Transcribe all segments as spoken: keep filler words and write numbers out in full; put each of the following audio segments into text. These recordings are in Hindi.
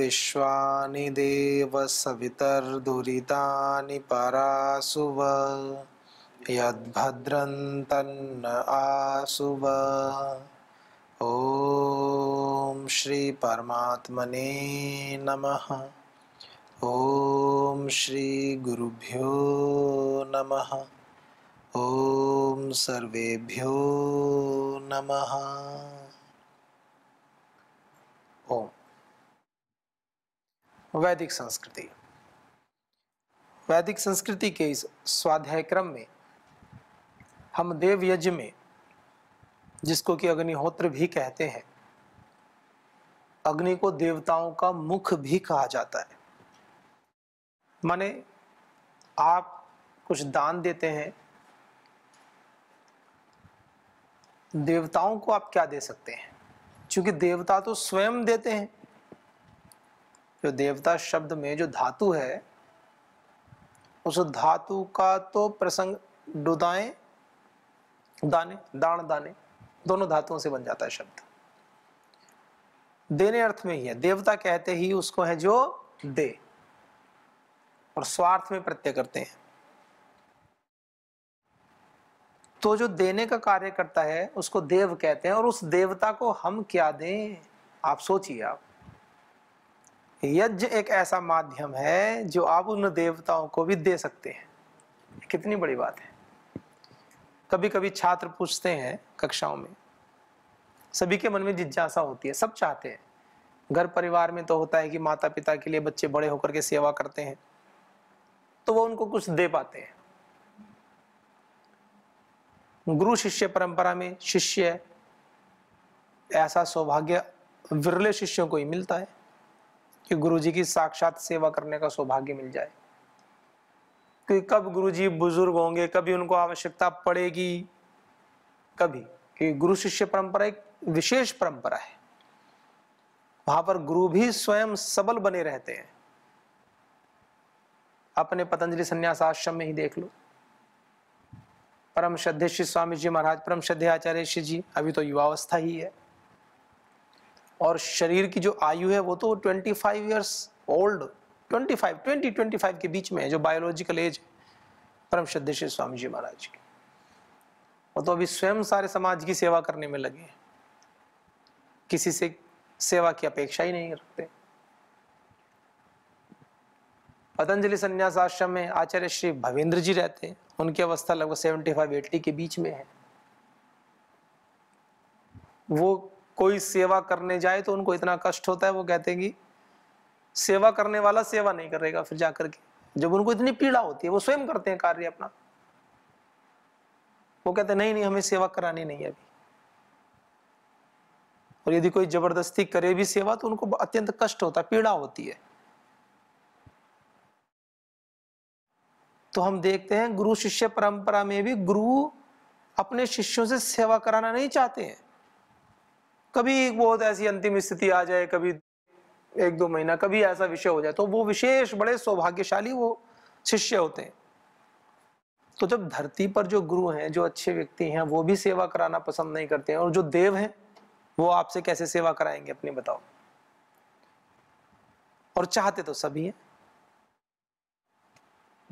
विश्वानि देव सवितर्दुरितानि परासुव यद्भद्रं तन्न आसुव। ओम श्री परमात्मने नमः। ओम श्री गुरुभ्यो नमः। ओम सर्वेभ्यो नमः। ओम। वैदिक संस्कृति। वैदिक संस्कृति के इस स्वाध्याय क्रम में हम देव यज्ञ में, जिसको कि अग्निहोत्र भी कहते हैं, अग्नि को देवताओं का मुख भी कहा जाता है। माने आप कुछ दान देते हैं, देवताओं को आप क्या दे सकते हैं, क्योंकि देवता तो स्वयं देते हैं। जो देवता शब्द में जो धातु है, उस धातु का तो प्रसंग डुदाएं दाने दान दाने दोनों धातुओं से बन जाता है शब्द। देने अर्थ में ही है, देवता कहते ही उसको है जो दे, और स्वार्थ में प्रत्यय करते हैं। तो जो देने का कार्य करता है उसको देव कहते हैं। और उस देवता को हम क्या दें, आप सोचिए। आप यज्ञ एक ऐसा माध्यम है जो आप उन देवताओं को भी दे सकते हैं। कितनी बड़ी बात है। कभी कभी छात्र पूछते हैं कक्षाओं में, सभी के मन में जिज्ञासा होती है, सब चाहते हैं। घर परिवार में तो होता है कि माता पिता के लिए बच्चे बड़े होकर के सेवा करते हैं, तो वो उनको कुछ दे पाते हैं। गुरु शिष्य परंपरा में शिष्य, ऐसा सौभाग्य विरले शिष्यों को ही मिलता है कि गुरुजी की साक्षात सेवा करने का सौभाग्य मिल जाए। कि कब गुरुजी बुजुर्ग होंगे, कभी उनको आवश्यकता पड़ेगी, कभी। कि गुरु शिष्य परंपरा एक विशेष परंपरा है, वहां पर गुरु भी स्वयं सबल बने रहते हैं। अपने पतंजलि संन्यास आश्रम में ही देख लो, परम श्रद्धे श्री स्वामी जी महाराज, परम श्रद्धे आचार्य श्री जी, अभी तो युवावस्था ही है, और शरीर की जो आयु है वो तो पच्चीस इयर्स ओल्ड पच्चीस, बीस, पच्चीस के बीच में है, जो बायोलॉजिकल एज परम श्रद्धे श्री स्वामी जी महाराज की। वो तो अभी स्वयं सारे समाज की सेवा करने में लगे हैं, किसी से सेवा की अपेक्षा ही नहीं रखते। पतंजलि संन्यास आश्रम में आचार्य श्री भवेंद्र जी रहते हैं, उनकी अवस्था लगभग पचहत्तर अस्सी के बीच में है। वो कोई सेवा करने जाए तो उनको इतना कष्ट होता है, वो कहते हैं कि सेवा करने वाला सेवा नहीं करेगा। फिर जाकर के जब उनको इतनी पीड़ा होती है, वो स्वयं करते हैं कार्य अपना। वो कहते हैं नहीं नहीं, हमें सेवा करानी नहीं है अभी। और यदि कोई जबरदस्ती करे भी सेवा तो उनको अत्यंत कष्ट होता है, पीड़ा होती है। तो हम देखते हैं गुरु शिष्य परंपरा में भी गुरु अपने शिष्यों से सेवा कराना नहीं चाहते हैं। कभी बहुत ऐसी अंतिम स्थिति आ जाए, कभी एक दो महीना, कभी ऐसा विषय हो जाए, तो वो विशेष बड़े सौभाग्यशाली वो शिष्य होते हैं। तो जब धरती पर जो गुरु हैं, जो अच्छे व्यक्ति हैं, वो भी सेवा कराना पसंद नहीं करते हैं, और जो देव हैं वो आपसे कैसे सेवा कराएंगे अपने, बताओ। और चाहते तो सभी हैं।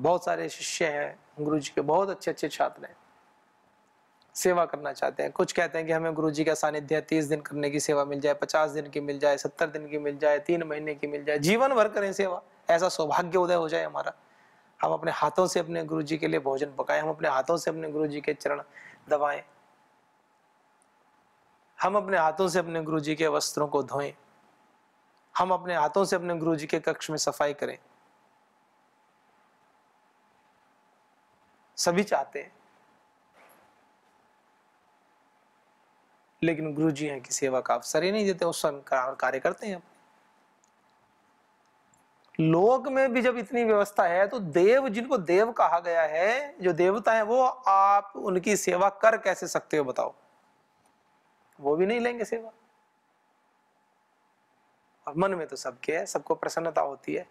बहुत सारे शिष्य हैं गुरुजी के, बहुत अच्छे अच्छे छात्र हैं, सेवा करना चाहते हैं। कुछ कहते हैं कि हमें गुरुजी का सानिध्य तीस दिन करने की सेवा मिल जाए, पचास दिन की मिल जाए, सत्तर दिन की मिल जाए, तीन महीने की मिल जाए, जीवन भर करें सेवा, ऐसा सौभाग्य उदय हो जाए हमारा। हम अपने हाथों से अपने गुरुजी के लिए भोजन पकाएं, हम अपने हाथों से अपने गुरुजी के चरण दबाएं, हम अपने हाथों से अपने गुरुजी के वस्त्रों को धोएं, हम अपने हाथों से अपने गुरुजी के कक्ष में सफाई करें। सभी चाहते हैं, लेकिन गुरुजी हैं कि सेवा का अवसर ही नहीं देते, उस कार्य करते हैं। लोक में भी जब इतनी व्यवस्था है तो देव, जिनको देव कहा गया है, जो देवता है, वो आप उनकी सेवा कर कैसे सकते हो, बताओ। वो भी नहीं लेंगे सेवा। और मन में तो सबके है, सबको प्रसन्नता होती है।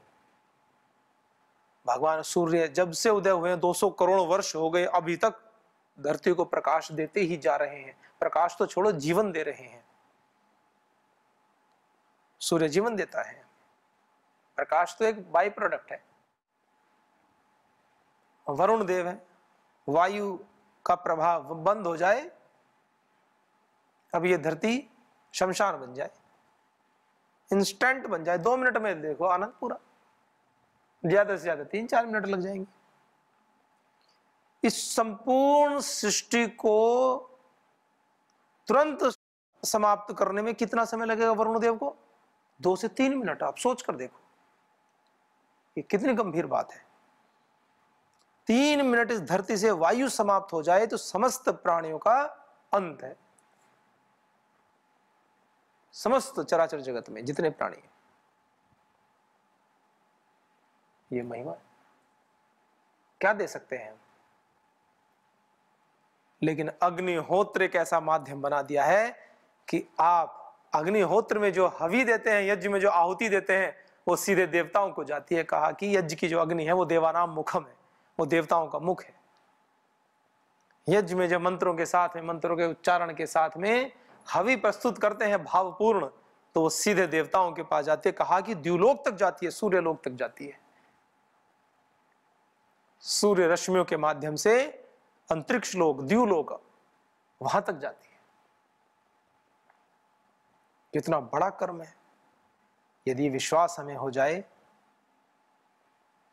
भगवान सूर्य जब से उदय हुए हैं, दो सौ करोड़ वर्ष हो गए, अभी तक धरती को प्रकाश देते ही जा रहे हैं। प्रकाश तो छोड़ो, जीवन दे रहे हैं। सूर्य जीवन देता है, प्रकाश तो एक बाई प्रोडक्ट है। वरुण देव है, वायु का प्रभाव बंद हो जाए अब ये धरती शमशान बन जाए, इंस्टेंट बन जाए, दो मिनट में देखो आनंद पूरा, ज्यादा से ज्यादा तीन चार मिनट लग जाएंगे। इस संपूर्ण सृष्टि को तुरंत समाप्त करने में कितना समय लगेगा वरुण देव को? दो से तीन मिनट। आप सोच कर देखो ये कितनी गंभीर बात है। तीन मिनट इस धरती से वायु समाप्त हो जाए तो समस्त प्राणियों का अंत है, समस्त चराचर जगत में जितने प्राणी हैं। ये महिमा क्या दे सकते हैं हम। लेकिन अग्निहोत्र एक ऐसा माध्यम बना दिया है कि आप अग्निहोत्र में जो हवि देते हैं, यज्ञ में जो आहुति देते हैं, वो सीधे देवताओं को जाती है। कहा कि यज्ञ की जो अग्नि है वो देवानाम मुखम है, वो देवताओं का मुख है। यज्ञ में जो मंत्रों के साथ में, मंत्रों के उच्चारण के साथ में हवि प्रस्तुत करते हैं भावपूर्ण, तो वो सीधे देवताओं के पास जाती है। कहा कि द्यूलोक तक जाती है, सूर्यलोक तक जाती है। सूर्य रश्मियों के माध्यम से अंतरिक्ष लोक, द्यूलोक, वहां तक जाती है। कितना बड़ा कर्म है। यदि विश्वास हमें हो जाए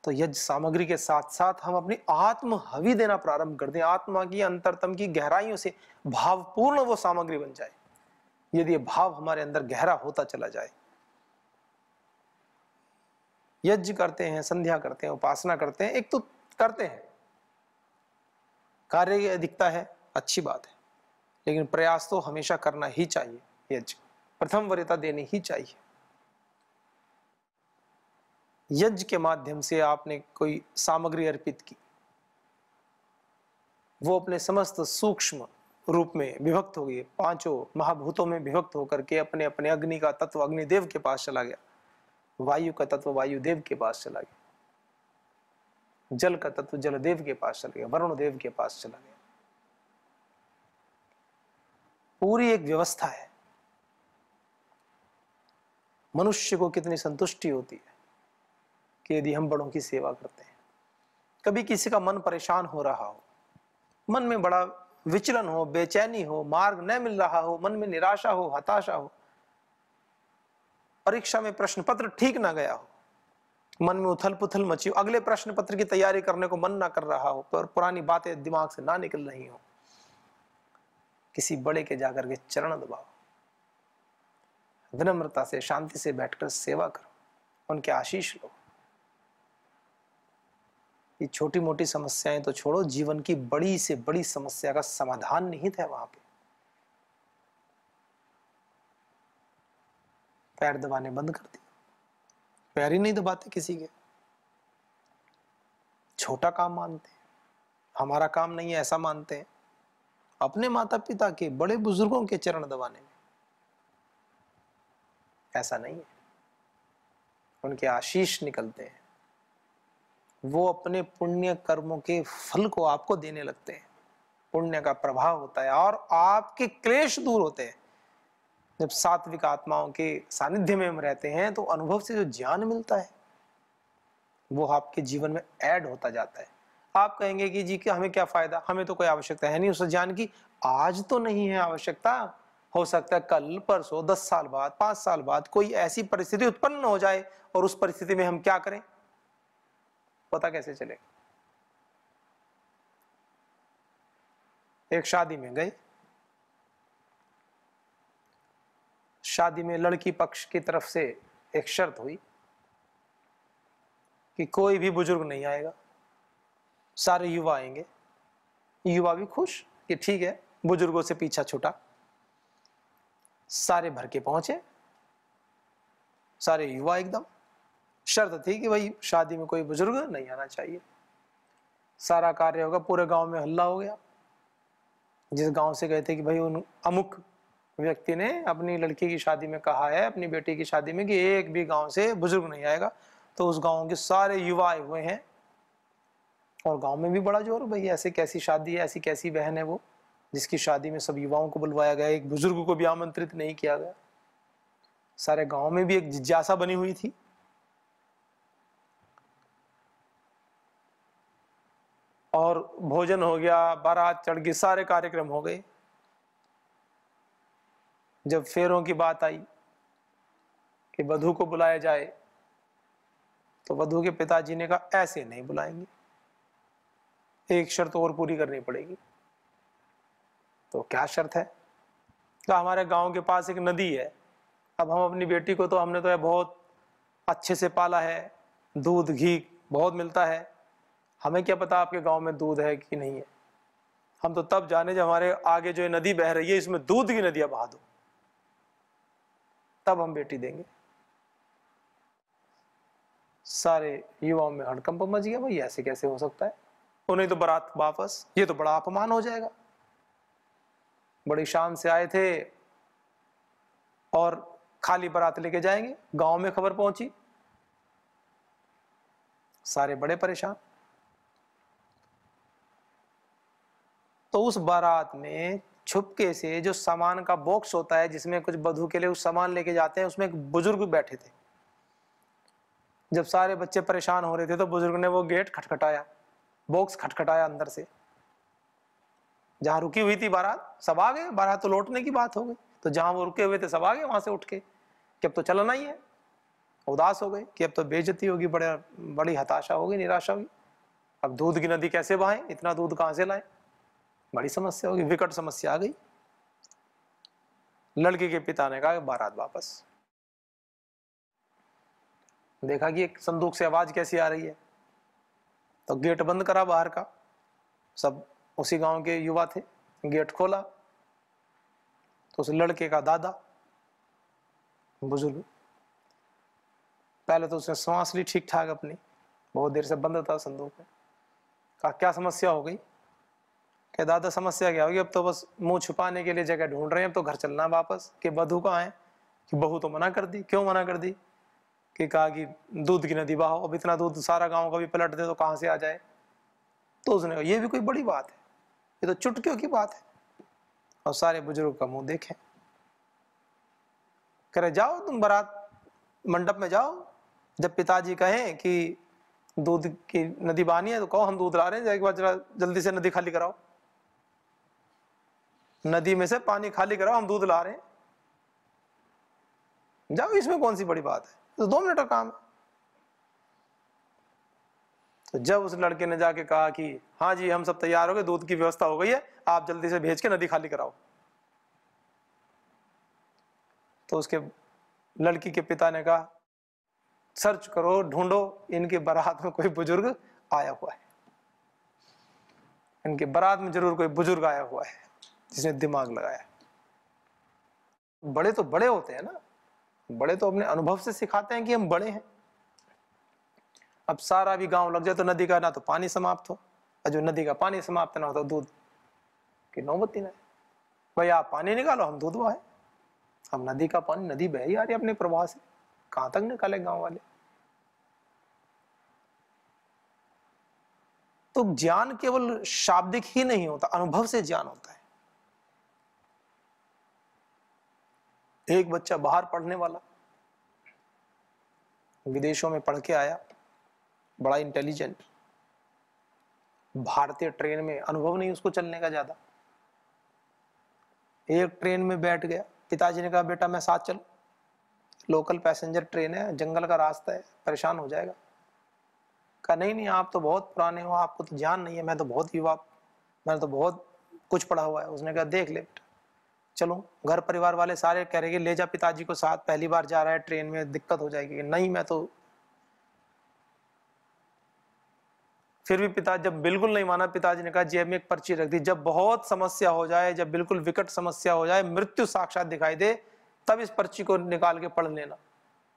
तो यज्ञ सामग्री के साथ साथ हम अपनी आत्म हवि देना प्रारंभ कर दें। आत्मा की अंतरतम की गहराइयों से भावपूर्ण वो सामग्री बन जाए। यदि ये भाव हमारे अंदर गहरा होता चला जाए, यज्ञ करते हैं, संध्या करते हैं, उपासना करते हैं, एक तो करते हैं, कार्य दिखता है, अच्छी बात है, लेकिन प्रयास तो हमेशा करना ही चाहिए। यज्ञ प्रथम वरीयता देनी ही चाहिए। यज्ञ के माध्यम से आपने कोई सामग्री अर्पित की, वो अपने समस्त सूक्ष्म रूप में विभक्त हो गई, पांचों महाभूतों में विभक्त होकर के अपने अपने अग्नि का तत्व अग्निदेव के पास चला गया, वायु का तत्व वायुदेव के पास चला गया, जल का तत्व जलदेव के पास चला गया, वरुण देव के पास चला गया। पूरी एक व्यवस्था है। मनुष्य को कितनी संतुष्टि होती है कि यदि हम बड़ों की सेवा करते हैं। कभी किसी का मन परेशान हो रहा हो, मन में बड़ा विचलन हो, बेचैनी हो, मार्ग न मिल रहा हो, मन में निराशा हो, हताशा हो, परीक्षा में प्रश्न पत्र ठीक ना गया हो, मन में उथल पुथल मची हो, अगले प्रश्न पत्र की तैयारी करने को मन ना कर रहा हो, पर पुरानी बातें दिमाग से ना निकल रही हो, किसी बड़े के जाकर के चरण दबाओ, विनम्रता से शांति से बैठकर सेवा करो, उनके आशीष लो। ये छोटी मोटी समस्याएं तो छोड़ो, जीवन की बड़ी से बड़ी समस्या का समाधान निहित है वहां पे। पैर दबाने बंद कर दिए, पैर ही नहीं दबाते किसी के, छोटा काम मानते हैं, हमारा काम नहीं है ऐसा मानते हैं। अपने माता पिता के, बड़े बुजुर्गों के चरण दबाने में ऐसा नहीं है, उनके आशीष निकलते हैं, वो अपने पुण्य कर्मों के फल को आपको देने लगते हैं, पुण्य का प्रभाव होता है और आपके क्लेश दूर होते हैं। जब सात्विक आत्माओं के सानिध्य में हम रहते हैं तो अनुभव से जो ज्ञान मिलता है वो आपके जीवन में ऐड होता जाता है। आप कहेंगे कि जी कि हमें क्या फायदा, हमें तो कोई आवश्यकता है नहीं उस ज्ञान की, आज तो नहीं है आवश्यकता, हो सकता है कल, परसों, दस साल बाद, पांच साल बाद कोई ऐसी परिस्थिति उत्पन्न हो जाए और उस परिस्थिति में हम क्या करें, पता कैसे चलेगा। एक शादी में गए, शादी में लड़की पक्ष की तरफ से एक शर्त हुई कि कोई भी बुजुर्ग नहीं आएगा, सारे युवा आएंगे। युवा भी खुश कि ठीक है, बुजुर्गों से पीछा छूटा। सारे भर के पहुंचे, सारे युवा एकदम। शर्त थी कि भाई शादी में कोई बुजुर्ग नहीं आना चाहिए। सारा कार्य होगा, पूरे गांव में हल्ला हो गया। जिस गांव से गए थे कि भाई उन अमुक व्यक्ति ने अपनी लड़की की शादी में कहा है, अपनी बेटी की शादी में, कि एक भी गांव से बुजुर्ग नहीं आएगा, तो उस गांव के सारे युवा आए हुए हैं और गांव में भी बड़ा जोर। भाई ऐसे कैसी शादी है, ऐसी कैसी बहन है वो जिसकी शादी में सब युवाओं को बुलवाया गया, एक बुजुर्ग को भी आमंत्रित नहीं किया गया। सारे गाँव में भी एक जिज्ञासा बनी हुई थी और भोजन हो गया, बारात चढ़ गई, सारे कार्यक्रम हो गए। जब फेरों की बात आई कि वधू को बुलाया जाए तो वधू के पिताजी ने कहा ऐसे नहीं बुलाएंगे, एक शर्त और पूरी करनी पड़ेगी। तो क्या शर्त है? कहा हमारे गांव के पास एक नदी है, अब हम अपनी बेटी को तो हमने तो बहुत अच्छे से पाला है, दूध घी बहुत मिलता है, हमें क्या पता आपके गांव में दूध है कि नहीं है, हम तो तब जाने जब हमारे आगे जो नदी बह रही है इसमें दूध की नदियां बहा दो, तब हम बेटी देंगे। सारे युवाओं में हड़कंप मच गया, भाई ऐसे कैसे हो सकता है, उन्हें तो बारात वापस, ये तो बड़ा अपमान हो जाएगा। बड़ी शान से आए थे और खाली बारात लेके जाएंगे, गांव में खबर पहुंची, सारे बड़े परेशान। तो उस बारात में छुपके से जो सामान का बॉक्स होता है जिसमें कुछ बधू के लिए उस सामान लेके जाते हैं, उसमें एक बुजुर्ग बैठे थे। जब सारे बच्चे परेशान हो रहे थे तो बुजुर्ग ने वो गेट खटखटाया, बॉक्स खटखटाया अंदर से, जहां रुकी हुई थी बारात सब आ गए, बारात तो लौटने की बात हो गई, तो जहां वो रुके हुए थे सब आ गए वहां से उठ के कि अब तो चलना ही है। उदास हो गए कि अब तो बेइज्जती होगी, बड़े बड़ी हताशा होगी, निराशा होगी, अब दूध की नदी कैसे बहाएं, इतना दूध कहां से लाएं, बड़ी समस्या होगी, विकट समस्या आ गई। लड़के के पिता ने कहा बारात वापस। देखा कि एक संदूक से आवाज कैसी आ रही है, तो गेट बंद करा बाहर का, सब उसी गांव के युवा थे, गेट खोला तो उस लड़के का दादा बुजुर्ग, पहले तो उसने सांस ली ठीक ठाक अपनी, बहुत देर से बंद था संदूक में, कहा क्या समस्या हो गई? कि दादा समस्या क्या होगी, अब तो बस मुंह छुपाने के लिए जगह ढूंढ रहे हैं, अब तो घर चलना वापस। कि बधू कहाँ है? कि बहू तो मना कर दी। क्यों मना कर दी? कि कहा कि दूध की नदी बहाओ, अब इतना दूध सारा गांव का भी पलट दे तो कहाँ से आ जाए। तो उसने कहा ये भी कोई बड़ी बात है, ये तो चुटकियों की बात है। और सारे बुजुर्ग का मुंह देखें, कह रहे जाओ तुम बारात मंडप में जाओ, जब पिताजी कहें कि दूध की नदी बहानी है तो कहो हम दूध ला रहे हैं, एक बार जरा जल्दी से नदी खाली कराओ, नदी में से पानी खाली कराओ, हम दूध ला रहे हैं, जाओ इसमें कौन सी बड़ी बात है, तो दो मिनट का काम है। तो जब उस लड़के ने जाके कहा कि हाँ जी हम सब तैयार हो गए, दूध की व्यवस्था हो गई है, आप जल्दी से भेज के नदी खाली कराओ, तो उसके लड़की के पिता ने कहा सर्च करो, ढूंढो, इनके बारात में कोई बुजुर्ग आया हुआ है, इनके बारात में जरूर कोई बुजुर्ग आया हुआ है जिसने दिमाग लगाया। बड़े तो बड़े होते हैं ना, बड़े तो अपने अनुभव से सिखाते हैं कि हम बड़े हैं। अब सारा भी गांव लग जाए तो नदी का ना तो पानी समाप्त हो, और जो नदी का पानी समाप्त ना हो तो दूध की नौबत ही ना है। भाई आप पानी निकालो, हम दूध बहाए, हम नदी का पानी, नदी बह ही आ रही अपने प्रवाह से, कहां तक निकाले गांव वाले। तो ज्ञान केवल शाब्दिक ही नहीं होता, अनुभव से ज्ञान होता है। एक बच्चा बाहर पढ़ने वाला, विदेशों में पढ़ के आया, बड़ा इंटेलिजेंट, भारतीय ट्रेन में अनुभव नहीं उसको चलने का ज्यादा, एक ट्रेन में बैठ गया, पिताजी ने कहा बेटा मैं साथ चलूं, लोकल पैसेंजर ट्रेन है, जंगल का रास्ता है, परेशान हो जाएगा। कहा नहीं नहीं आप तो बहुत पुराने हो, आपको तो ज्ञान नहीं है, मैं तो बहुत युवा, मैंने तो बहुत कुछ पढ़ा हुआ है। उसने कहा देख ले बेटा चलो, घर परिवार वाले सारे कह रहे कि ले जा पिताजी को साथ, पहली बार जा रहा है ट्रेन में, दिक्कत हो जाएगी। नहीं मैं तो, फिर भी पिता जब बिल्कुल नहीं माना, पिताजी ने कहा जेब में एक पर्ची रख दी, जब बहुत समस्या हो जाए, जब बिल्कुल विकट समस्या हो जाए, मृत्यु साक्षात दिखाई दे, तब इस पर्ची को निकाल के पढ़ लेना।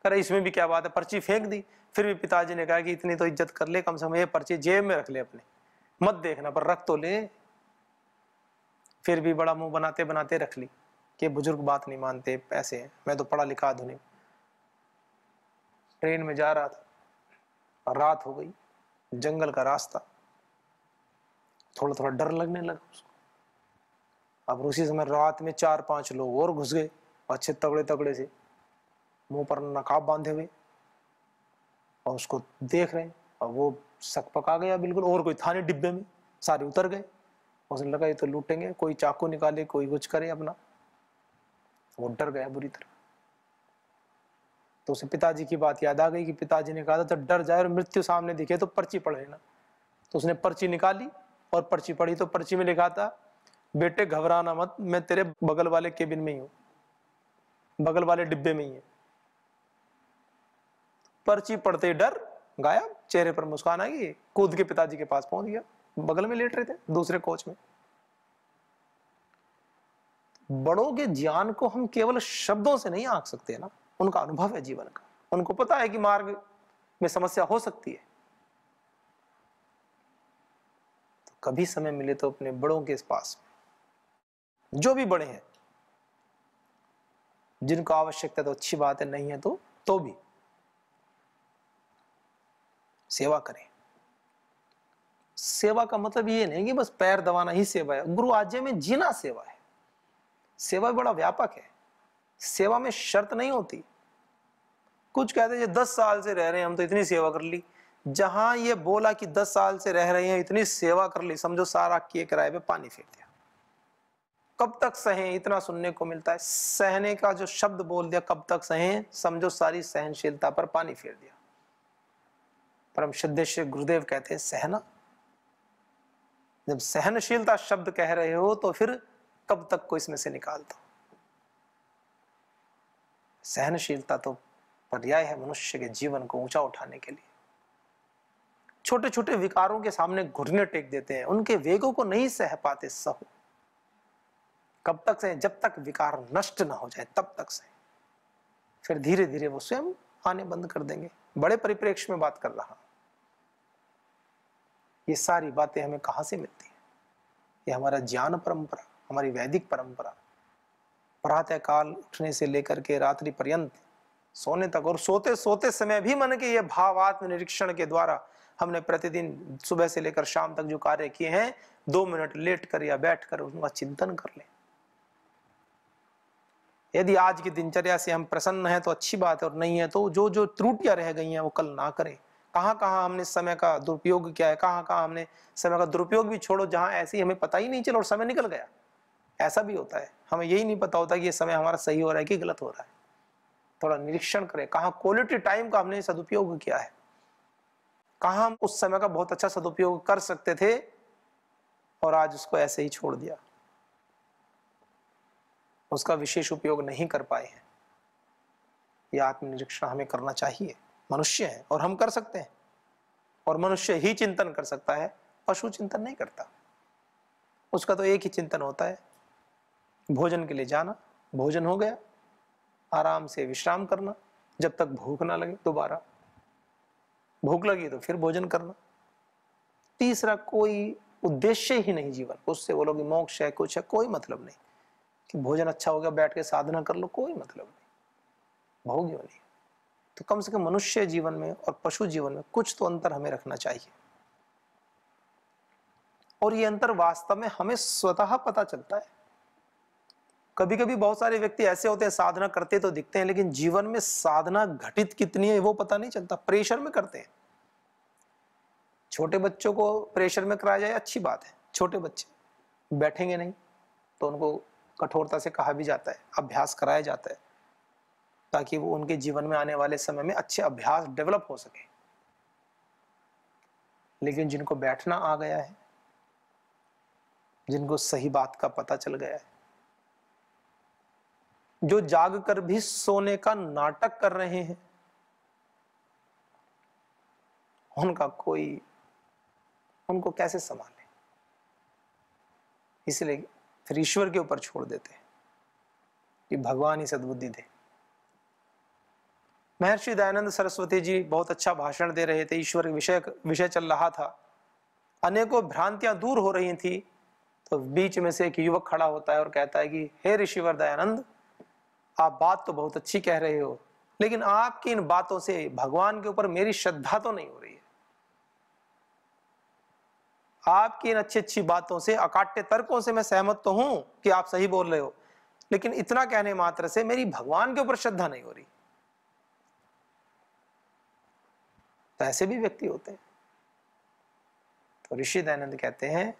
कह रहे इसमें भी क्या बात है, पर्ची फेंक दी। फिर भी पिताजी ने कहा कि इतनी तो इज्जत कर ले, कम से कम ये पर्ची जेब में रख ले अपने, मत देखना पर रख तो ले। फिर भी बड़ा मुंह बनाते बनाते रख ली कि बुजुर्ग बात नहीं मानते, पैसे हैं, मैं तो पढ़ा लिखा आधुनिक। ट्रेन में जा रहा था, रात हो गई, जंगल का रास्ता, थोड़ा थोड़ा डर लगने लगा उसको। अब उसी समय रात में चार पांच लोग और घुस गए, अच्छे तगड़े तगड़े से, मुंह पर नकाब बांधे हुए, और उसको देख रहे हैं, और वो सकपका गया बिल्कुल, और कोई था नहीं डिब्बे में, सारे उतर गए। उसने लगा ये तो लूटेंगे, कोई चाकू निकाले, कोई कुछ करे अपना। वो डर गया बुरी तरह। तो उसे पिताजी की बात याद आ गई कि पिताजी ने कहा था जब डर जाए और मृत्यु सामने दिखे तो पर्ची पढ़ लेना। तो उसने पर्ची निकाली और पर्ची पढ़ी, तो पर्ची में लिखा था बेटे घबराना मत, मैं तेरे बगल वाले केबिन में ही हूँ, बगल वाले डिब्बे में ही है। पर्ची पढ़ते डर गायब, चेहरे पर मुस्कान आ गई, कूद के पिताजी के पास पहुंच गया, बगल में लेट रहे थे दूसरे कोच में। बड़ों के ज्ञान को हम केवल शब्दों से नहीं आंक सकते ना, उनका अनुभव है जीवन का, उनको पता है कि मार्ग में समस्या हो सकती है। तो कभी समय मिले तो अपने बड़ों के पास, जो भी बड़े हैं, जिनको आवश्यकता तो अच्छी बात है, नहीं है तो तो भी सेवा करें। सेवा का मतलब ये नहीं कि बस पैर दबाना ही सेवा है, गुरु आज्ञा में जीना सेवा है। सेवा बड़ा व्यापक है, सेवा में शर्त नहीं होती। कुछ कहते हैं दस साल से रह रहे हैं हम तो इतनी सेवा कर ली। जहां ये बोला कि दस साल से रह रहे हैं इतनी सेवा कर ली, समझो सारा किए किराए पे पानी फेंक दिया। कब तक सहें, इतना सुनने को मिलता है। सहने का जो शब्द बोल दिया, कब तक सहें, समझो सारी सहनशीलता पर पानी फेर दिया। परम सिद्धेश्वर गुरुदेव कहते हैं सहना। जब सहनशीलता शब्द कह रहे हो तो फिर कब तक को इसमें से निकाल दो। सहनशीलता तो पर्याय है मनुष्य के जीवन को ऊंचा उठाने के लिए। छोटे छोटे विकारों के सामने घुटने टेक देते हैं, उनके वेगों को नहीं सह पाते। सहो, कब तक सहे, जब तक विकार नष्ट ना हो जाए तब तक सहे, फिर धीरे धीरे वो स्वयं आने बंद कर देंगे। बड़े परिप्रेक्ष्य में बात कर रहा हूं। ये सारी बातें हमें कहां से मिलती हैं? ये हमारा ज्ञान परंपरा, हमारी वैदिक परंपरा, प्रातः काल उठने से लेकर के रात्रि पर्यंत सोने तक, और सोते सोते समय भी मन के ये भाव आत्मनिरीक्षण के द्वारा हमने प्रतिदिन सुबह से लेकर शाम तक जो कार्य किए हैं, दो मिनट लेट कर या बैठ कर उनका चिंतन कर लें। यदि आज की दिनचर्या से हम प्रसन्न हैं तो अच्छी बात है, और नहीं है तो जो जो त्रुटियां रह गई हैं वो कल ना करें। कहाँ कहाँ हमने समय का दुरुपयोग किया है, कहाँ कहाँ हमने समय का दुरुपयोग भी छोड़ो, जहाँ ऐसे ही हमें पता ही नहीं चला और समय निकल गया। ऐसा भी होता है, हमें यही नहीं पता होता कि ये समय हमारा सही हो रहा है कि गलत हो रहा है। थोड़ा निरीक्षण करें, कहाँ क्वालिटी टाइम का हमने सदुपयोग किया है, कहाँ हम उस समय का बहुत अच्छा सदुपयोग कर सकते थे और आज उसको ऐसे ही छोड़ दिया, उसका विशेष उपयोग नहीं कर पाए हैं। यह आत्मनिरीक्षण हमें करना चाहिए। मनुष्य है और हम कर सकते हैं, और मनुष्य ही चिंतन कर सकता है, पशु चिंतन नहीं करता। उसका तो एक ही चिंतन होता है, भोजन के लिए जाना, भोजन हो गया, आराम से विश्राम करना जब तक भूख ना लगे, दोबारा भूख लगी तो फिर भोजन करना। तीसरा कोई उद्देश्य ही नहीं जीवन, उससे वो लोग मोक्ष है कुछ है, कोई मतलब नहीं कि भोजन अच्छा हो गया बैठ के साधना कर लो, कोई मतलब नहीं, भोग क्यों नहीं। तो कम से कम मनुष्य जीवन में और पशु जीवन में कुछ तो अंतर हमें रखना चाहिए, और ये अंतर वास्तव में हमें स्वतः पता चलता है। कभी कभी बहुत सारे व्यक्ति ऐसे होते हैं साधना करते तो दिखते हैं लेकिन जीवन में साधना घटित कितनी है वो पता नहीं चलता, प्रेशर में करते हैं। छोटे बच्चों को प्रेशर में कराया जाए अच्छी बात है, छोटे बच्चे बैठेंगे नहीं तो उनको कठोरता से कहा भी जाता है, अभ्यास कराया जाता है ताकि वो उनके जीवन में आने वाले समय में अच्छे अभ्यास डेवलप हो सके। लेकिन जिनको बैठना आ गया है, जिनको सही बात का पता चल गया है, जो जाग कर भी सोने का नाटक कर रहे हैं, उनका कोई, उनको कैसे संभाले, इसलिए फिर ईश्वर के ऊपर छोड़ देते हैं कि भगवान ही सद्बुद्धि दे। महर्षि दयानंद सरस्वती जी बहुत अच्छा भाषण दे रहे थे, ईश्वर विषय विषय चल रहा था, अनेकों भ्रांतियां दूर हो रही थी। तो बीच में से एक युवक खड़ा होता है और कहता है कि हे ऋषिवर दयानंद, आप बात तो बहुत अच्छी कह रहे हो लेकिन आपकी इन बातों से भगवान के ऊपर मेरी श्रद्धा तो नहीं हो रही है। आपकी इन अच्छी अच्छी बातों से, अकाट्य तर्कों से मैं सहमत तो हूं कि आप सही बोल रहे हो, लेकिन इतना कहने मात्र से मेरी भगवान के ऊपर श्रद्धा नहीं हो रही। तो ऐसे भी व्यक्ति होते हैं। तो ऋषि दयानंद कहते हैं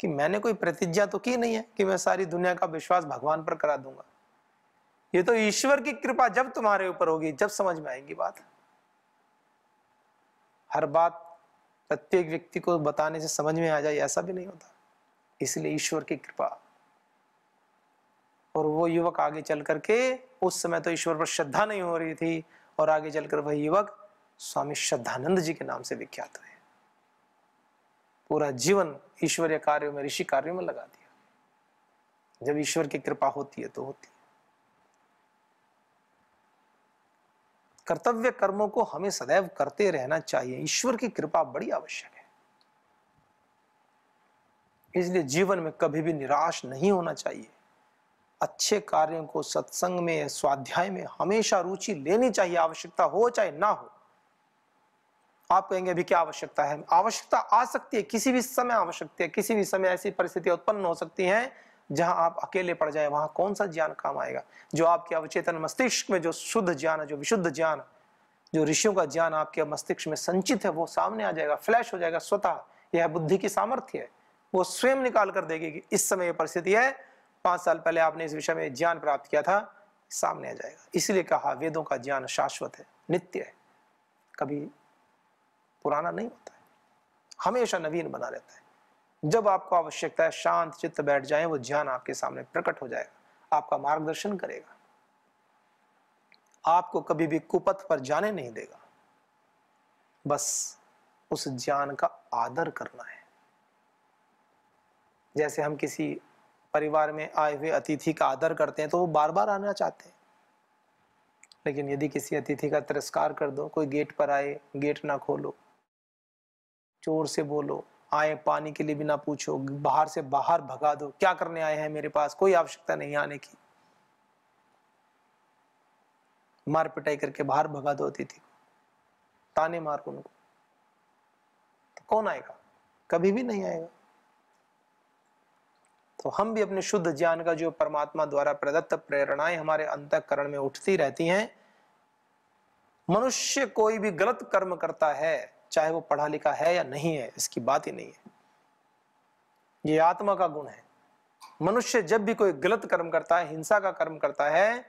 कि मैंने कोई प्रतिज्ञा तो की नहीं है कि मैं सारी दुनिया का विश्वास भगवान पर करा दूंगा। ये तो ईश्वर की कृपा जब तुम्हारे ऊपर होगी जब समझ में आएगी बात। हर बात प्रत्येक व्यक्ति को बताने से समझ में आ जाए ऐसा भी नहीं होता, इसलिए ईश्वर की कृपा। और वो युवक आगे चल करके, उस समय तो ईश्वर पर श्रद्धा नहीं हो रही थी, और आगे चलकर वह युवक स्वामी श्रद्धानंद जी के नाम से विख्यात हुए। पूरा जीवन ईश्वरीय कार्यों में, ऋषि कार्यों में लगा दिया। जब ईश्वर की कृपा होती है तो होती है। कर्तव्य कर्मों को हमें सदैव करते रहना चाहिए, ईश्वर की कृपा बड़ी आवश्यक है। इसलिए जीवन में कभी भी निराश नहीं होना चाहिए। अच्छे कार्यों को, सत्संग में, स्वाध्याय में हमेशा रुचि लेनी चाहिए, आवश्यकता हो चाहे ना हो। आप कहेंगे अभी क्या आवश्यकता है? आवश्यकता आ सकती है, किसी भी समय आवश्यकता है, किसी भी समय ऐसी परिस्थितियां उत्पन्न हो सकती हैं जहां आप अकेले पड़ जाए। वहां कौन सा ज्ञान काम आएगा? जो आपके अवचेतन मस्तिष्क में जो शुद्ध ज्ञान है, जो विशुद्ध ज्ञान, जो ऋषियों का ज्ञान आपके मस्तिष्क में संचित है, वो सामने आ जाएगा, फ्लैश हो जाएगा स्वतः। यह बुद्धि की सामर्थ्य है, वो स्वयं निकाल कर देगी कि इस समय यह परिस्थिति है, पांच साल पहले आपने इस विषय में ज्ञान प्राप्त किया था, सामने आ जाएगा। इसलिए कहा वेदों का ज्ञान शाश्वत है, नित्य है, कभी पुराना नहीं होता है, हमेशा नवीन बना रहता है। जब आपको आवश्यकता है शांत चित्त बैठ जाए, वो ज्ञान आपके सामने प्रकट हो जाएगा, आपका मार्गदर्शन करेगा, आपको कभी भी कुपथ पर जाने नहीं देगा। बस उस ज्ञान का आदर करना है। जैसे हम किसी परिवार में आए हुए अतिथि का आदर करते हैं तो वो बार बार आना चाहते हैं, लेकिन यदि किसी अतिथि का तिरस्कार कर दो, कोई गेट पर आए गेट ना खोलो, जोर से बोलो, आए पानी के लिए भी ना पूछो, बाहर से बाहर भगा दो, क्या करने आए हैं मेरे पास, कोई आवश्यकता नहीं आने की, मार पिटाई करके बाहर भगा दो अतिथि को, ताने मार उनको, तो कौन आएगा? कभी भी नहीं आएगा। तो हम भी अपने शुद्ध ज्ञान का, जो परमात्मा द्वारा प्रदत्त प्रेरणाएं हमारे अंतःकरण में उठती रहती हैं। मनुष्य कोई भी गलत कर्म करता है, चाहे वो पढ़ा लिखा है या नहीं है, इसकी बात ही नहीं है, ये आत्मा का गुण है। मनुष्य जब भी कोई गलत कर्म करता है, हिंसा का कर्म करता है,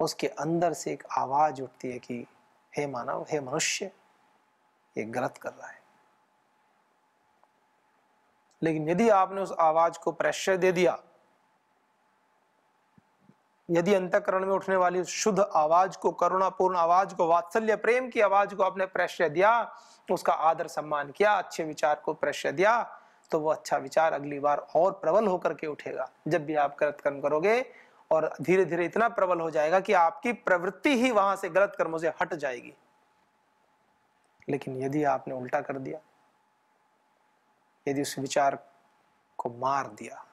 उसके अंदर से एक आवाज उठती है कि हे मानव, हे मनुष्य, ये गलत कर रहा है। लेकिन यदि आपने उस आवाज को प्रेशर दे दिया, यदि अंतःकरण में उठने वाली शुद्ध आवाज को, करुणापूर्ण आवाज को, वात्सल्य प्रेम की आवाज को आपने प्रश्रय दिया, उसका आदर सम्मान किया, अच्छे विचार को प्रश्रय दिया, तो वो अच्छा विचार अगली बार और प्रबल होकर के उठेगा। जब भी आप गलत कर्म करोगे, और धीरे धीरे इतना प्रबल हो जाएगा कि आपकी प्रवृत्ति ही वहां से, गलत कर्मों से हट जाएगी। लेकिन यदि आपने उल्टा कर दिया, यदि उस विचार को मार दिया,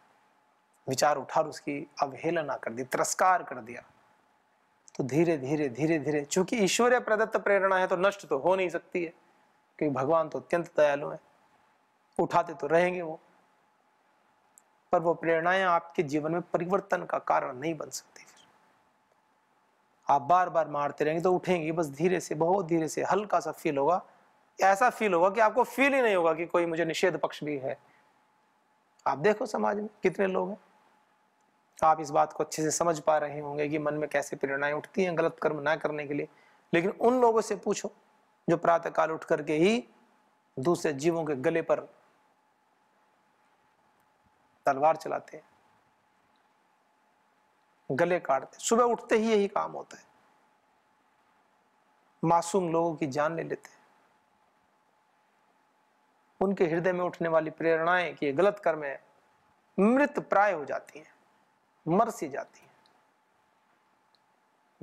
विचार उठा, उसकी अवहेलना कर दी, तिरस्कार कर दिया, तो धीरे धीरे धीरे धीरे, चूंकि ईश्वरीय प्रदत्त प्रेरणा है तो नष्ट तो हो नहीं सकती है, क्योंकि भगवान तो अत्यंत दयालु है, उठाते तो रहेंगे वो, पर वो प्रेरणाएं आपके जीवन में परिवर्तन का कारण नहीं बन सकती। फिर आप बार बार मारते रहेंगे तो उठेंगे, बस धीरे से, बहुत धीरे से, हल्का सा फील होगा, ऐसा फील होगा कि आपको फील ही नहीं होगा कि कोई मुझे निषेध पक्ष भी है। आप देखो समाज में कितने लोग हैं, आप इस बात को अच्छे से समझ पा रहे होंगे कि मन में कैसे प्रेरणाएं उठती हैं गलत कर्म ना करने के लिए। लेकिन उन लोगों से पूछो जो प्रातःकाल उठ करके ही दूसरे जीवों के गले पर तलवार चलाते हैं, गले काटते, सुबह उठते ही यही काम होता है, मासूम लोगों की जान ले लेते हैं। उनके हृदय में उठने वाली प्रेरणाएं कि ये गलत कर्म है, मृत प्राय हो जाती हैं, मर सी जाती हैं।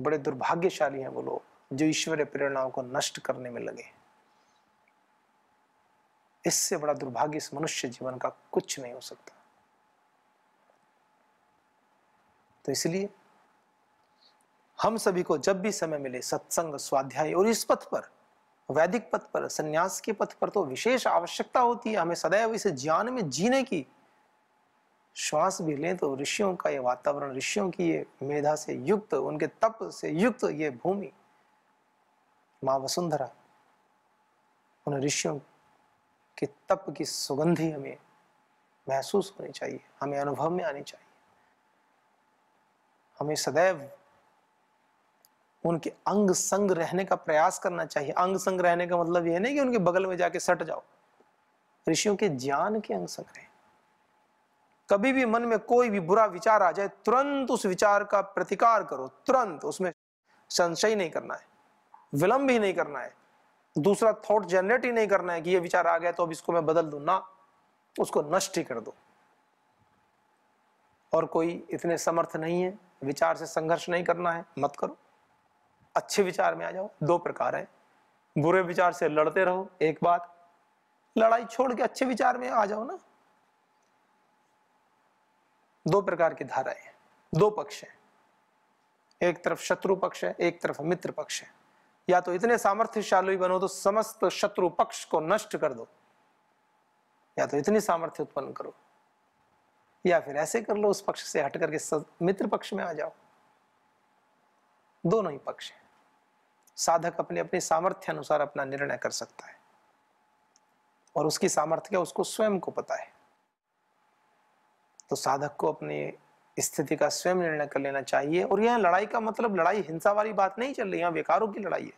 बड़े दुर्भाग्यशाली हैं वो लोग जो ईश्वरीय प्रेरणाओं को नष्ट करने में लगे। इससे बड़ा दुर्भाग्य इस मनुष्य जीवन का कुछ नहीं हो सकता। तो इसलिए हम सभी को जब भी समय मिले, सत्संग, स्वाध्याय, और इस पथ पर, वैदिक पथ पर, सन्यास के पथ पर तो विशेष आवश्यकता होती है। हमें सदैव इस ज्ञान में जीने की, श्वास भी लें तो ऋषियों का ये वातावरण, ऋषियों की ये मेधा से युक्त, उनके तप से युक्त ये भूमि, माँ वसुंधरा, उन ऋषियों कि तप की सुगंधि हमें महसूस होनी चाहिए, हमें अनुभव में आनी चाहिए, हमें सदैव उनके अंग संग रहने का प्रयास करना चाहिए। अंग संग रहने का मतलब यह नहीं कि उनके बगल में जाके सट जाओ, ऋषियों के ज्ञान के अंग संग रहे। कभी भी मन में कोई भी बुरा विचार आ जाए, तुरंत उस विचार का प्रतिकार करो, तुरंत उसमें संशय नहीं करना है, विलंब ही नहीं करना है, दूसरा थॉट जनरेट ही नहीं करना है कि ये विचार आ गया तो अब इसको मैं बदल दूं, ना, उसको नष्ट ही कर दो। और कोई इतने समर्थ नहीं है, विचार से संघर्ष नहीं करना है, मत करो, अच्छे विचार में आ जाओ। दो प्रकार है, बुरे विचार से लड़ते रहो, एक बात, लड़ाई छोड़ के अच्छे विचार में आ जाओ ना। दो प्रकार की धाराएं हैं, दो पक्ष हैं, एक तरफ शत्रु पक्ष है, एक तरफ मित्र पक्ष है। या तो इतने सामर्थ्यशाली बनो तो समस्त शत्रु पक्ष को नष्ट कर दो, या तो इतनी सामर्थ्य उत्पन्न करो, या फिर ऐसे कर लो उस पक्ष से हट करके मित्र पक्ष में आ जाओ। दोनों ही पक्ष हैं, साधक अपने अपने सामर्थ्य अनुसार अपना निर्णय कर सकता है, और उसकी सामर्थ्य क्या उसको स्वयं को पता है। तो साधक को अपनी स्थिति का स्वयं निर्णय कर लेना चाहिए। और यह लड़ाई का मतलब लड़ाई हिंसा वाली बात नहीं चल रही, यहाँ विकारों की लड़ाई है,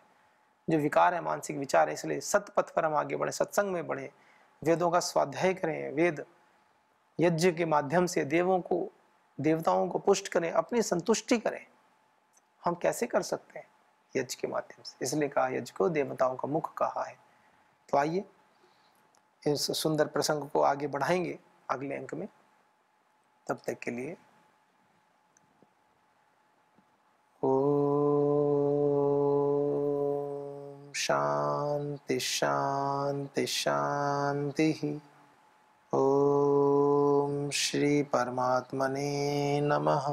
जो विकार है मानसिक विचार है। इसलिए सतपथ पर हम आगे बढ़े, सत्संग में बढ़े, वेदों का स्वाध्याय करें, वेद यज्ञ के माध्यम से देवों को देवताओं को पुष्ट करें, अपनी संतुष्टि करें। हम कैसे कर सकते हैं? यज्ञ के माध्यम से। इसलिए कहा यज्ञ को देवताओं का मुख कहा है। तो आइए इस सुंदर प्रसंग को आगे बढ़ाएंगे अगले अंक में। तब तक के लिए ओम शांति शांति शांति। ओम श्री परमात्मने नमः।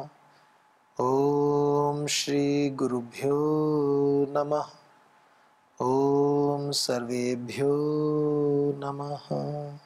ओम श्री गुरुभ्यो नमः। ओम सर्वेभ्यो नमः।